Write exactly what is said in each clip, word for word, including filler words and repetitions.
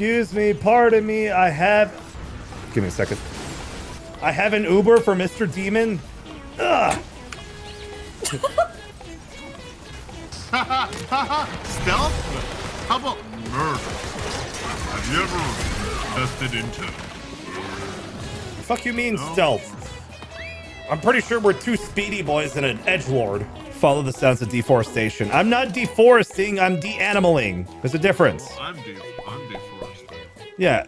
Excuse me, pardon me, I have... Give me a second. I have an Uber for Mister Demon. Ugh! Stealth? How about murder? Have you ever tested into? The fuck you mean no? Stealth? I'm pretty sure we're two speedy boys and an edgelord. Follow the sounds of deforestation. I'm not deforesting, I'm de-animaling. There's a difference. Well, I'm, de I'm deforesting. Yeah,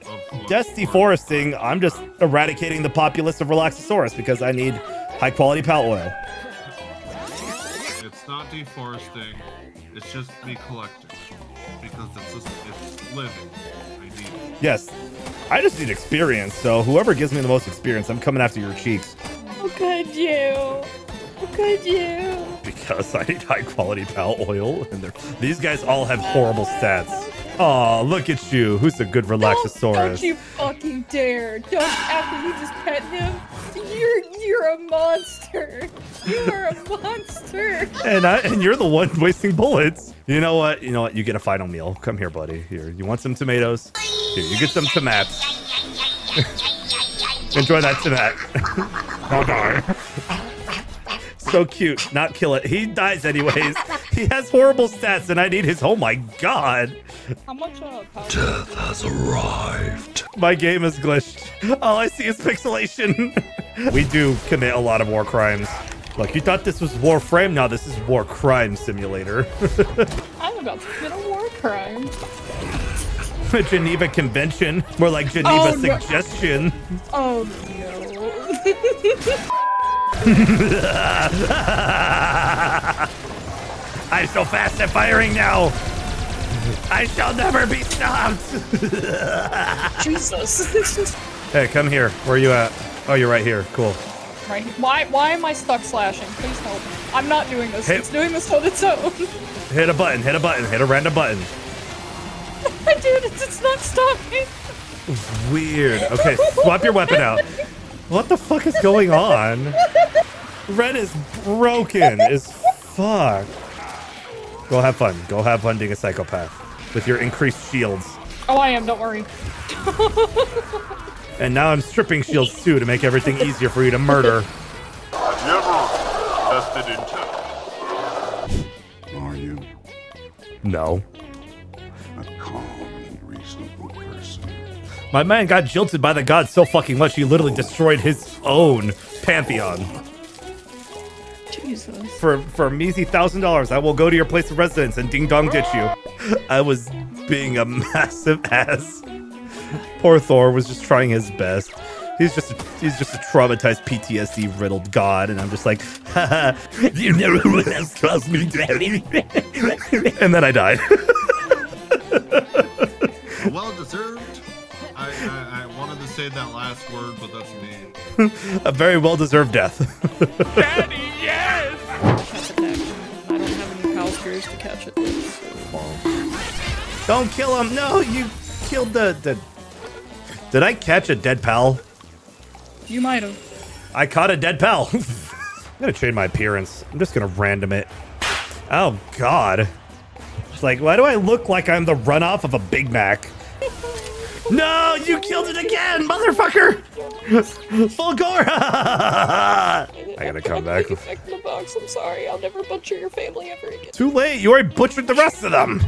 that's deforesting. I'm just eradicating the populace of Relaxosaurus because I need high quality pallet oil. It's not deforesting, it's just me collecting. Because it's just, it's living. I need it. Yes, I just need experience. So whoever gives me the most experience, I'm coming after your cheeks. How could you? Could you? Because I need high quality palm oil, and they're, these guys all have horrible stats. Oh, look at you! Who's a good Relaxosaurus? Don't, don't you fucking dare! Don't after you just pet him. You're you're a monster. You are a monster. and I and you're the one wasting bullets. You know what? You know what? You get a final meal. Come here, buddy. Here, you want some tomatoes? Here, you get some tomats. Enjoy that tomat. I'll die. So cute. Not kill it. He dies anyways. He has horrible stats and I need his... Oh my god. How much uh, death has arrived. My game is glitched. All I see is pixelation. We do commit a lot of war crimes. Look, you thought this was Warframe? Now this is War Crime Simulator. I'm about to commit a war crime. A Geneva Convention. More like Geneva oh, Suggestion. No. Oh no. I'm so fast at firing now. I shall never be stopped. Jesus. Hey, come here. Where are you at? Oh, you're right here. Cool. Right. Why? Why am I stuck slashing? Please help. I'm not doing this. Hit, it's doing this on its own. Hit a button. Hit a button. Hit a random button. Dude, it's, it's not stopping. Weird. Okay, swap your weapon out. What the fuck is going on? Red is broken as fuck. Go have fun. Go have fun being a psychopath with your increased shields. Oh, I am. Don't worry. And now I'm stripping shields too to make everything easier for you to murder. Have you ever tested into? Are you? No. A calm and reasonable person. My man got jilted by the gods so fucking much he literally destroyed his own pantheon. Jesus. For for a measly thousand dollars, I will go to your place of residence and ding dong ditch you. I was being a massive ass. Poor Thor was just trying his best. He's just a, he's just a traumatized P T S D riddled god, and I'm just like, haha. You never would have crossed me, and then I died. Well deserved. I, I, I wanted to say that last word, but that's me. A very well-deserved death. Daddy, yes! I don't have any cow spears to catch it. So. Don't kill him! No, you killed the, the... Did I catch a dead pal? You might have. I caught a dead pal. I'm gonna change my appearance. I'm just gonna random it. Oh, God. It's like, why do I look like I'm the runoff of a Big Mac? No, you killed it again, motherfucker! Fulgora! I gotta come back. The box. I'm sorry, I'll never butcher your family ever again. Too late, you already butchered the rest of them!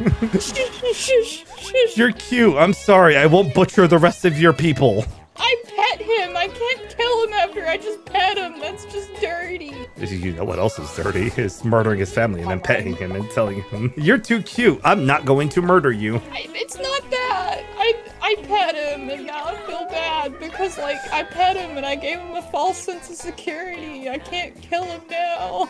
You're cute, I'm sorry, I won't butcher the rest of your people. I pet him, I can't kill him after I just pet him, that's just dirty. You know what else is dirty? Is murdering his family and then petting him and telling him, you're too cute, I'm not going to murder you. I, it's not that! I, I pet him and now I feel bad because like I pet him and I gave him a false sense of security. I can't kill him now.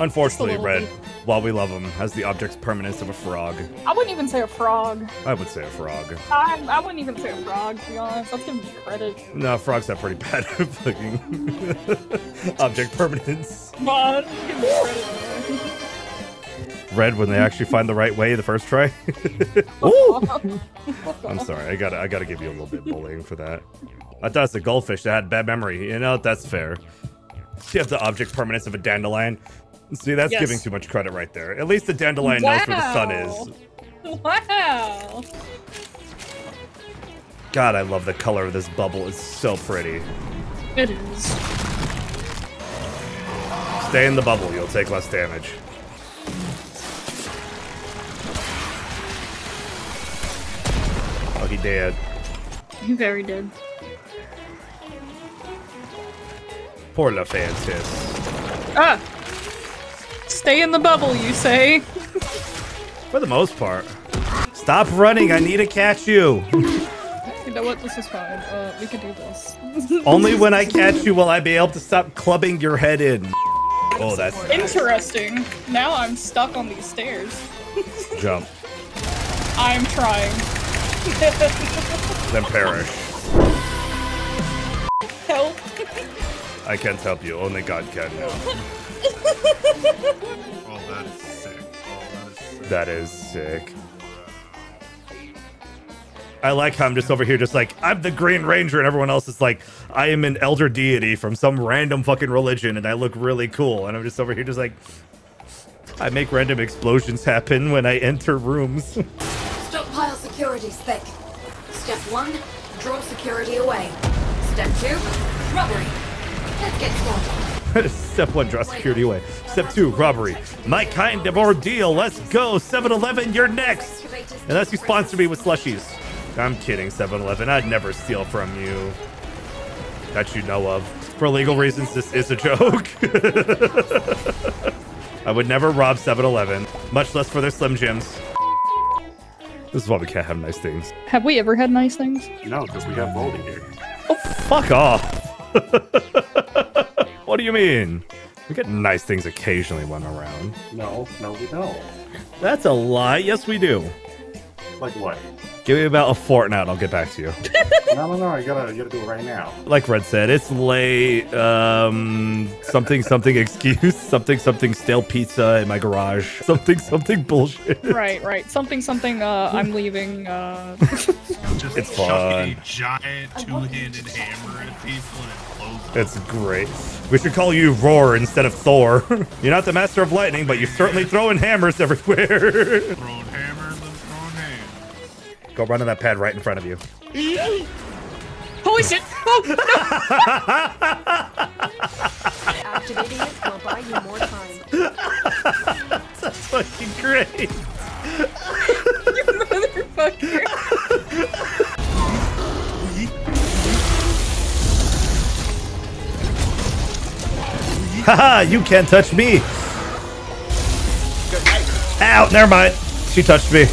Unfortunately, Red, while we love him, has the object's permanence of a frog. I wouldn't even say a frog. I would say a frog. I, I wouldn't even say a frog, to be honest. Let's give him credit. No, frogs are pretty bad at fucking object permanence. But let's give him credit. Red when they actually find the right way the first try. Ooh. I'm sorry, I gotta I gotta give you a little bit of bullying for that. I thought it's a goldfish that had bad memory. You know, that's fair. You have the object permanence of a dandelion. See, that's yes. Giving too much credit right there. At least the dandelion wow. Knows where the sun is. Wow. God, I love the color of this bubble. It's so pretty. It is. Stay in the bubble. You'll take less damage. Oh, he dead. He very dead. Poor LaFantis. Ah! Stay in the bubble, you say? For the most part. Stop running, I need to catch you! You know what, this is fine. Uh, we can do this. Only when I catch you will I be able to stop clubbing your head in. Oh, that's interesting. Nice. Now I'm stuck on these stairs. Jump. I'm trying. Then perish. Help. I can't help you. Only God can now. Oh, that is sick. Oh, that is sick. That is sick. I like how I'm just over here just like, I'm the Green Ranger, and everyone else is like, I am an elder deity from some random fucking religion, and I look really cool. And I'm just over here just like, I make random explosions happen when I enter rooms. Stockpile security spec. Step one, draw security away. Step two, robbery. Let's get started. Step one, draw security away. Step two, robbery. My kind of ordeal. Let's go. seven eleven, you're next. Unless you sponsor me with slushies. I'm kidding, seven eleven. I'd never steal from you. That you know of. For legal reasons, this is a joke. I would never rob seven eleven, much less for their Slim Jims. This is why we can't have nice things. Have we ever had nice things? No, because we have moldy here. Oh, fuck off. What do you mean? We get nice things occasionally when around. No, no, we don't. That's a lie. Yes, we do. Like what? Give me about a fortnight, I'll get back to you. No, no, no, I gotta, you gotta do it right now. Like Red said, it's late. Um, something, something excuse. Something, something stale pizza in my garage. Something, something bullshit. Right, right. Something, something, uh, I'm leaving. Uh... Just it's fun. A giant two-handed hammer at people and it blows up. It's great. We should call you Roar instead of Thor. You're not the master of lightning, but you're certainly throwing hammers everywhere. Throwing hammers. Go run to that pad right in front of you. Holy shit! Oh, no. Activating it will buy you more time. That's fucking great. You motherfucker. Haha, you can't touch me. Ow, never mind. She touched me.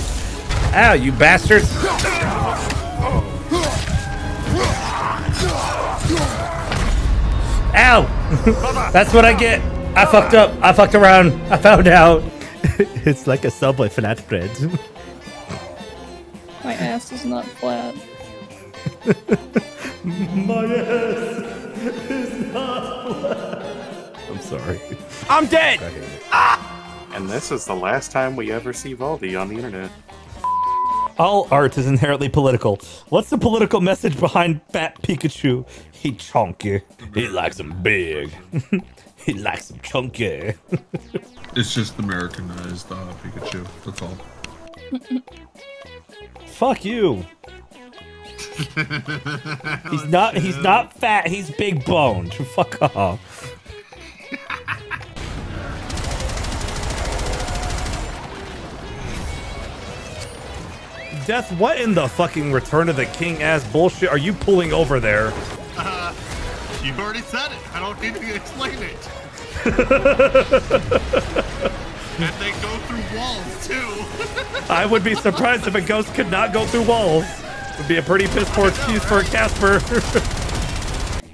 Ow, you bastards! Ow! That's what I get! I fucked up! I fucked around! I found out! It's like a Subway flatbread. My ass is not flat. My ass is not flat! I'm sorry. I'm dead! Ah! And this is the last time we ever see Valdi on the internet. All art is inherently political. What's the political message behind Fat Pikachu? He chunky. He likes him big. He likes him chunky. It's just Americanized uh, Pikachu. That's all. Fuck you. He's not. He's not fat. He's big boned. Fuck off. Death, what in the fucking Return of the King ass bullshit are you pulling over there? Uh, you already said it. I don't need to explain it. And they go through walls too. I would be surprised if a ghost could not go through walls. Would be a pretty piss poor excuse for a Casper.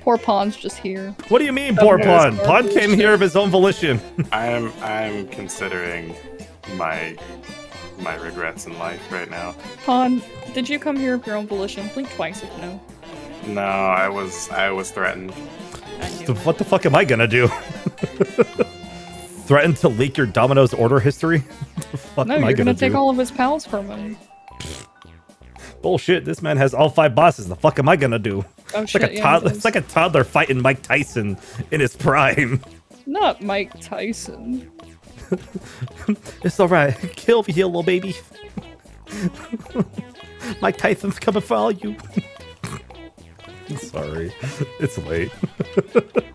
Poor Pond's just here. What do you mean, poor Pond? Pond came here of his own volition. I'm I'm considering my. my regrets in life right now. Pond, did you come here of your own volition? Blink twice if no. No, I was I was threatened. I so what the fuck am I gonna do? Threatened to leak your Domino's order history? What the fuck no, am I gonna, gonna do? No, you're gonna take all of his pals from him. Bullshit, this man has all five bosses. The fuck am I gonna do? Oh, it's, shit, like a yeah, it it's like a toddler fighting Mike Tyson in his prime. Not Mike Tyson. It's alright. Kill me here, little baby. Mike Tyson's coming for all you. sorry. It's late.